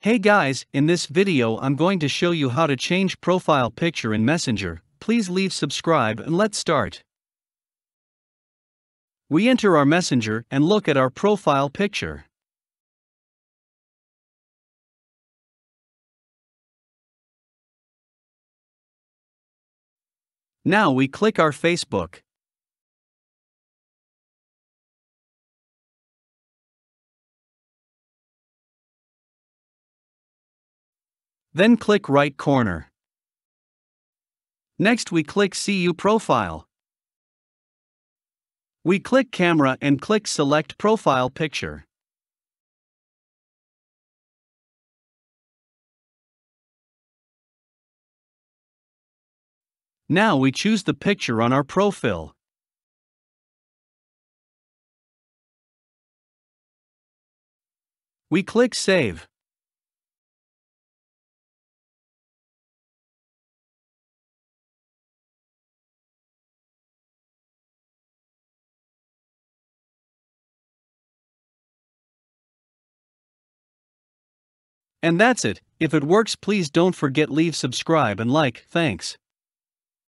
Hey guys, in this video I'm going to show you how to change profile picture in Messenger. Please leave subscribe and let's start. We enter our Messenger and look at our profile picture. Now we click our Facebook. Then click right corner. Next we click See You Profile. We click Camera and click Select Profile Picture. Now we choose the picture on our profile. We click Save. And that's it. If it works, please don't forget leave subscribe and like. Thanks.